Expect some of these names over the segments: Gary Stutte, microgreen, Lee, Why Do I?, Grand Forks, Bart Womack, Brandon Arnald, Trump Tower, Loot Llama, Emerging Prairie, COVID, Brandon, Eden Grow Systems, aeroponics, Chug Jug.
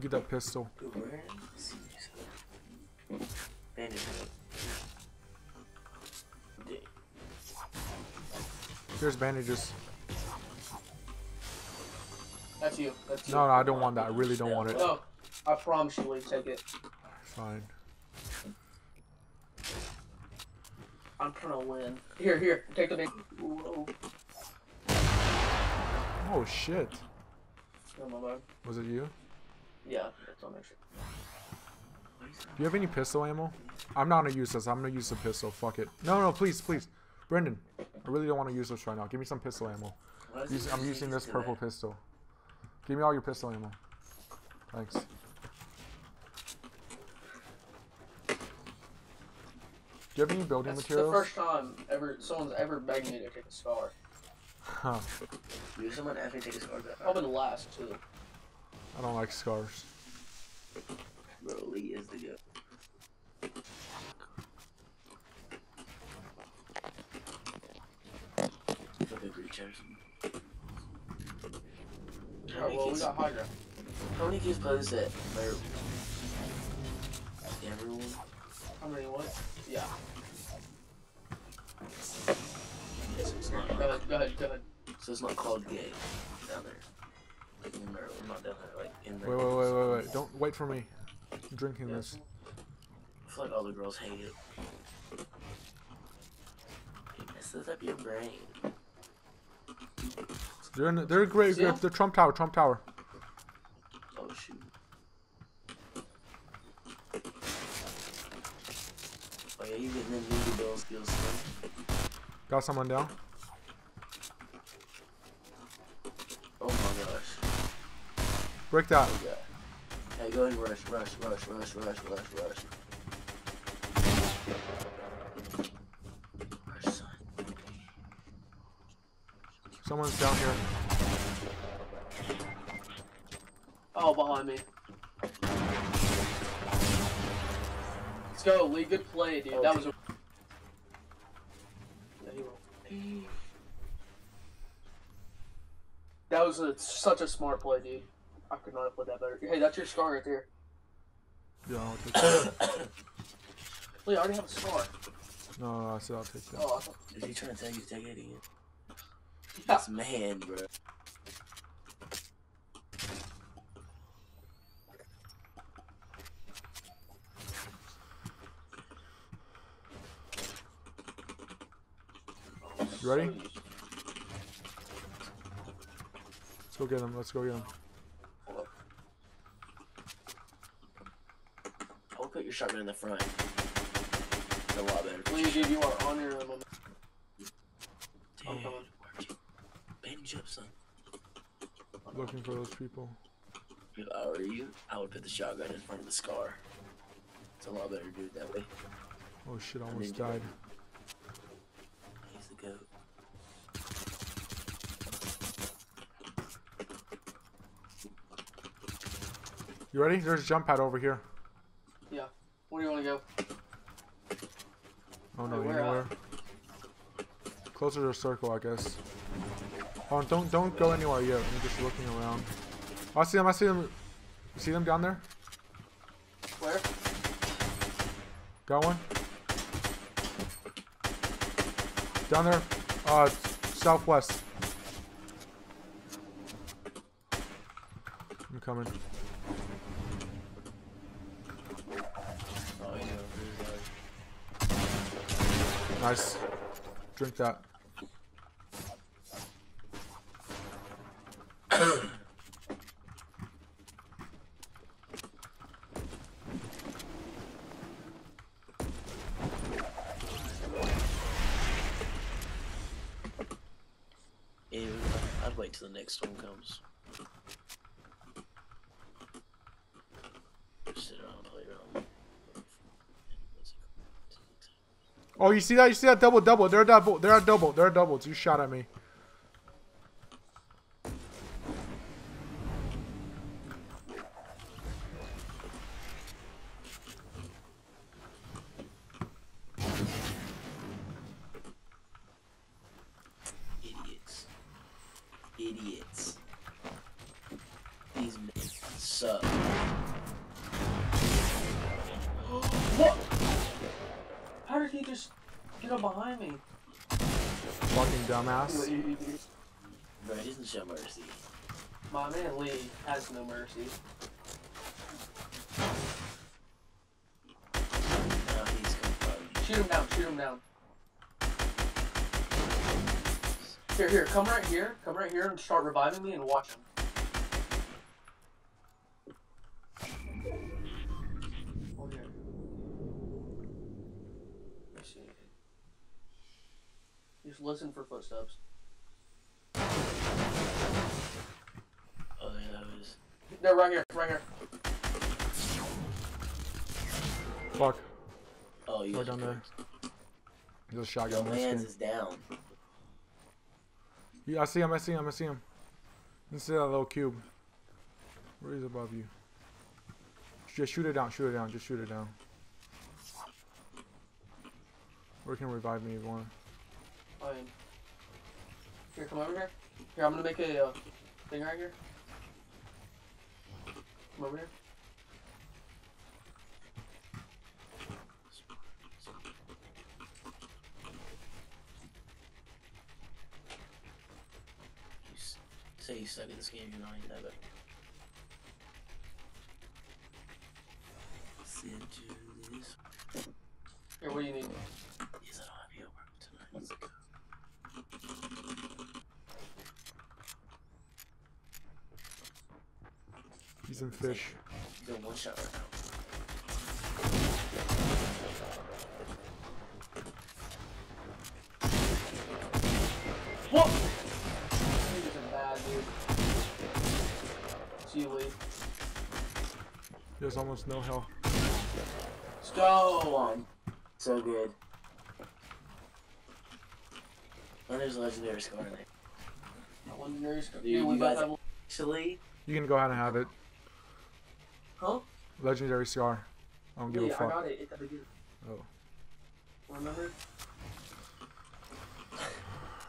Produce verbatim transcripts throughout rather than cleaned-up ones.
Get that pistol. Here's bandages. That's you. That's you. No, no, I don't want that. I really don't want it. No, I promise you will take it. Fine. I'm trying to win. Here, here, take the big. Whoa. Oh shit. Oh, my bad. Was it you? Yeah, that's on that shit. Do you have any pistol ammo? I'm not gonna use this. I'm gonna use the pistol. Fuck it. No, no, please, please, Brendan. I really don't want to use this right now. Give me some pistol ammo. Use, I'm using this purple that? pistol. Give me all your pistol ammo. Thanks. Do you have any building That's materials? That's the first time ever someone's ever begged me to take a scar. Huh. Dude, someone asked me to take a scar. Probably the last, too. I don't like scars. Bro, Lee is the go. How many, well, we got Hydra. How many kids play this at? Everyone? How many what? Yeah. So it's not, go ahead, go ahead, go ahead. So it's not called gay down there. Like in Maryland, not down there, like in Maryland. Wait, wait, wait, wait, wait. Don't wait for me. I'm drinking yeah. this. I feel like all the girls hate it. It messes up your brain. They're in, they're great. Yeah. The Trump Tower, Trump Tower. Oh shoot! Oh yeah, you getting them movie ball skills? Got someone down. Oh my gosh! Break that. Oh, hey, go ahead and rush, rush, rush, rush, rush, rush, rush. Someone's down here. Oh, behind me. Let's go, Lee. Good play, dude. Oh, that was a... That was a, such a smart play, dude. I could not have played that better. Hey, that's your scar right there. Yeah, I'll take that. Lee, I already have a scar. No, no, I said I'll take that. Oh, I thought... Is he trying to tell you to take it again? That's man, bro. You ready? Let's go get him. Let's go get him. I'll put your shotgun in the front. It's a lot better. Please, dude, you are on your own. I'm coming. Son. Looking for those people. If I were you, I would put the shotgun in front of the scar. It's a lot better to do it that way. Oh shit, I almost died. He's the goat. You ready? There's a jump pad over here. Yeah. Where do you want to go? Oh no, hey, anywhere. At? Closer to the circle, I guess. Oh, don't don't go anywhere yet. I'm just looking around. Oh, I see them. I see them. You see them down there? Where? Got one. Down there. Uh, southwest. I'm coming. Oh, yeah. Nice. Drink that. Wait till the next one comes. Oh, you see that? You see that double double? They're double. They're double. They're doubles. You shot at me. Idiots. These men. suck. What? How did he just get up behind me? Fucking dumbass. Bro, he doesn't show mercy. My man Lee has no mercy. No, he's confused. Shoot him down, shoot him down. Here, here, come right here, come right here and start reviving me and watch him. Just listen for footsteps. Oh, yeah, that is. No, right here, right here. Fuck. Oh, you. Right down there. There's a shotgun. Your man's is down. Yeah, I see him. I see him. I see him. Let's see that little cube. Where is above you? Just shoot it down. Shoot it down. Just shoot it down. Where can revive me if you want? I mean, here, come over here. Here, I'm gonna make a uh, thing right here. Come over here. You say you suck at this game, you're not even that bad. Here, what do you need? Yes, I don't have you over tonight. He's in fish. He's in one shot right now. What? This is a bad dude. See you, Lee. He has almost no health. Stole one. So good. And there's a legendary scar in there. A legendary scar? Yeah, we got that one. Actually? You can go ahead and have it. Huh? Legendary scar. I don't give yeah, a fuck. I got it. It's at the beginning. Oh. Remember?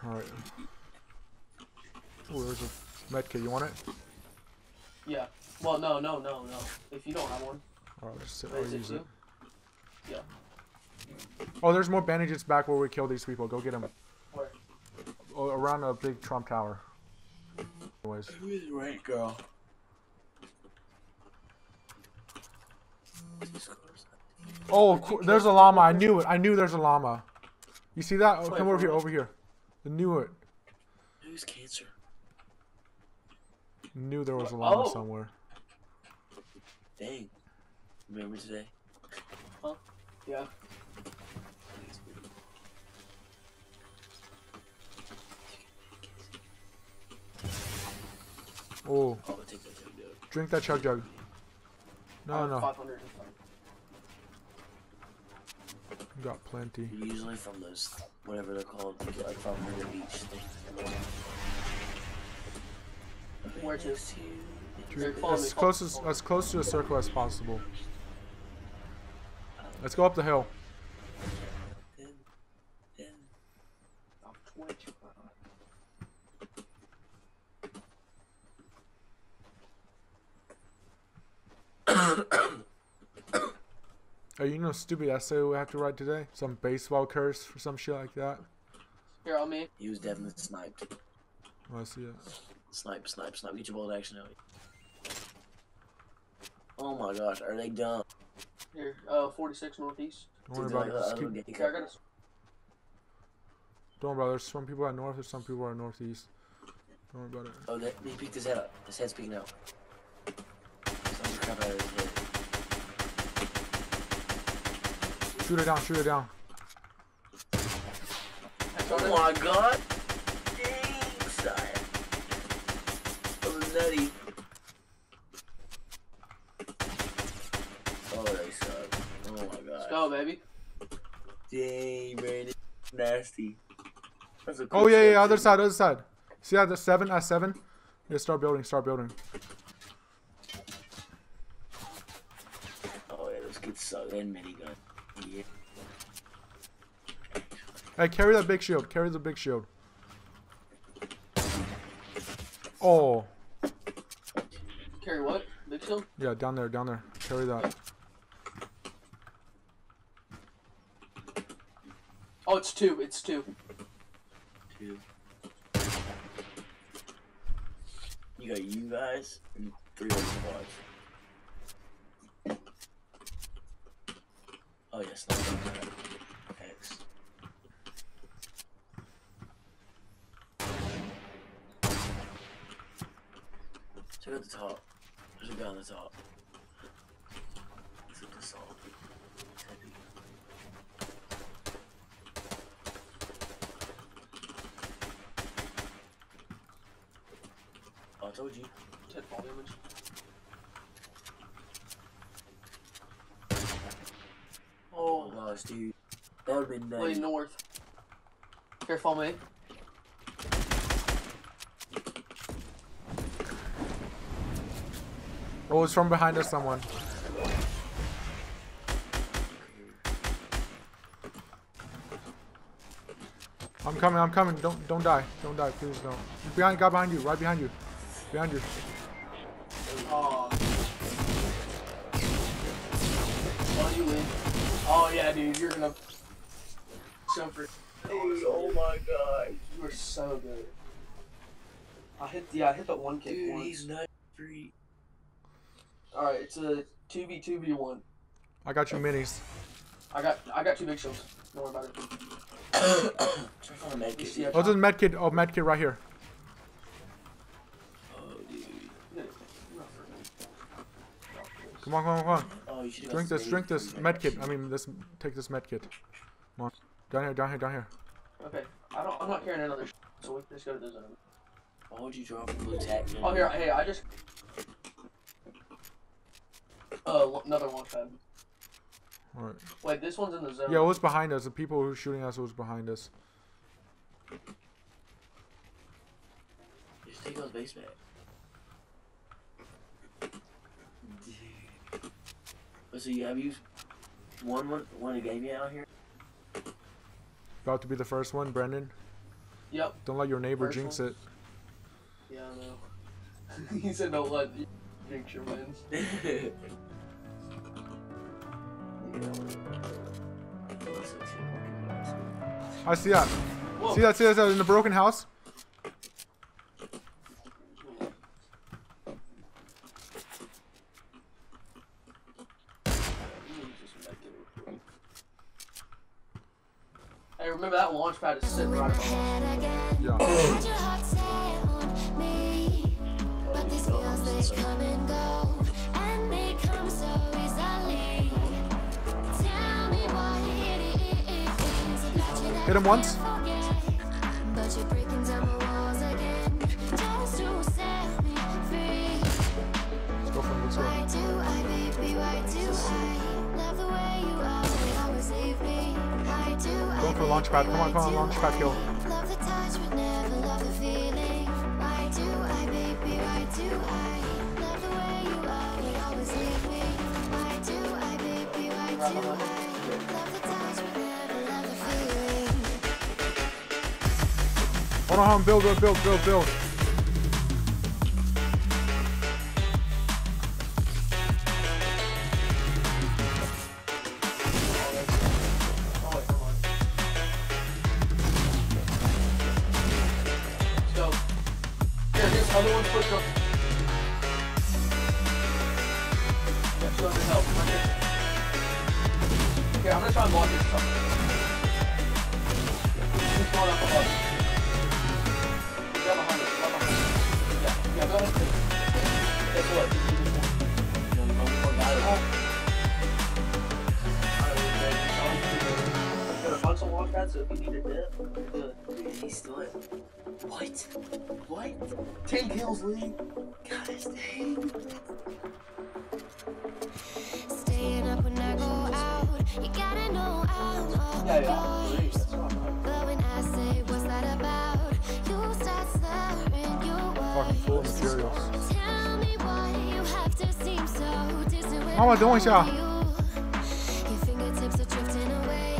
Alright. Oh, there's a medkit. You want it? Yeah. Well, no, no, no, no. If you don't have one. Alright, just sit. I'll use it. Yeah. Oh, there's more bandages back where we killed these people. Go get them. Where? Oh, around a big Trump Tower. Anyways. Who is the right girl? Oh, there's a llama. I knew it. I knew there's a llama. You see that? Oh, come over here. Over here. I knew it. Who's cancer? Knew there was a llama oh. somewhere. Dang. Remember today? Huh? Yeah. Oh. Oh, take that jug, dude. Drink that chug jug. No, uh, no. Got plenty. Usually from those, whatever they're called, you get like five hundred of each thing. Where to? As close as as close to a circle as possible. Let's go up the hill. Are you no stupid essay we have to write today? Some baseball curse or some shit like that? Here, on me. He was definitely sniped. Oh, I see it. Snipe, snipe, snipe. Get your bold action out. Oh my gosh, are they dumb? Here, uh, forty-six northeast. Don't worry about it. Keep... Here, I gotta... Don't worry about it. There's some people at north, there's some people at northeast. Don't worry about it. Oh, they, they peeked his head up. His head's peeking out. Something's crap out of his head. Shoot it down, shoot it down. Oh my god! Dang, son. That was nutty. Oh, they suck. Oh my god. Let's go, baby. Dang, Brandon. Nasty. That's a cool oh, yeah, yeah, yeah, other side, other side. See how the seven at seven? Yeah, start building, start building. Oh, yeah, those kids suck. And minigun. Yeah. Hey, carry that big shield. Carry the big shield. Oh. Carry what? it to him? Yeah, down there, down there. Carry that. Oh, it's two. It's two. Two. You got you guys and three other squads. Oh yes, yeah, not that. X. Check out the top. There's a guy on the top. It's a assault. I told you. ten fall damage. Oh gosh, dude. That would've been nice. Way north. Careful, mate. Oh, it's from behind us, someone. I'm coming, I'm coming. Don't don't die. Don't die, please don't. Behind, guy behind you, right behind you. Behind you. Oh. Oh, you win. Oh, yeah, dude. You're gonna jump for. Dude, oh my god. You are so good. I hit, yeah, I hit that one kick dude, once. Dude, he's not free. Alright, it's a two v two v one. I got your minis. I got, I got two big shields. Don't worry about it. Oh, there's a medkit. Oh, medkit right here. Come on, come on, come on. Oh, you drink this, drink this medkit. I mean, this. Take this medkit. Come on. Down here, down here, down here. Okay. I don't, I'm not carrying another sh so we can just go to this zone. Why would you drop a blue tag? Oh, here, hey, I just... Uh, another launch pad. Alright. Wait, this one's in the zone. Yeah, it was behind us. The people who were shooting us was behind us. Just take those base back. So you have you one one one a game out here? About to be the first one, Brandon. Yep. Don't let your neighbor first jinx one. It. Yeah, I know. He said don't let you jinx your wins. I see that. Whoa. See that? See that? In the broken house. Remember that launch pad is sitting right behind us. Yeah. Hit him once. Let's go for him, let's go. Going for a launch pad. Come on, come on, launch pad kill. Hold on, hold on, build, build, build, build, build. Other one's pushed up. Yeah, so they help. Okay, I'm gonna try and block this stuff. He's going up above. Grab behind us, grab behind us. Yeah, yeah, go ahead. Guess what? I've got a bunch of launch pads, so if you need a dip, do it. Dude, he's still it. What? What? Ten kills, Lee. Gosh dang. Staying up when I go out. You gotta know I'm all yours. But when I say what's that about, you start slurring your words. Tell me why you have to seem so distant with you. Your fingertips are drifting away.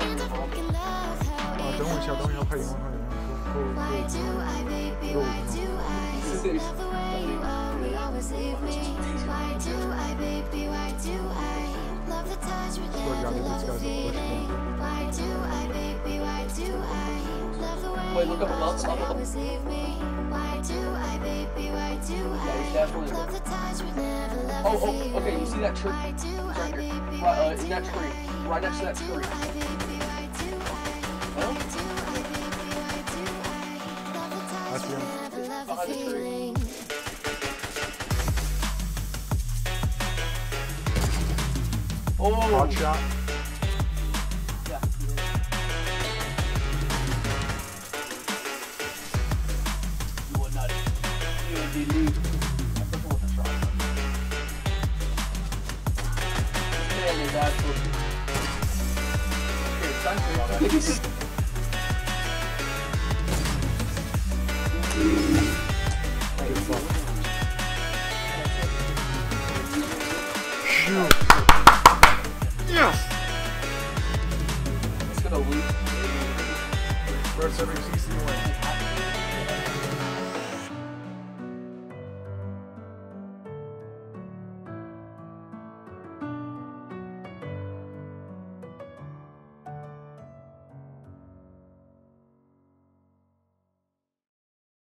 And I fucking love how it feels. Why do I, baby, why do I? Love the way you are, we always leave me. Wait, look up above. Stop above. Yeah, oh, oh, okay, you see that tree? It's right here. Right, uh, in that tree. Right next to that tree. Huh? That's him. Behind the tree. Oh! Hard shot. Shoot.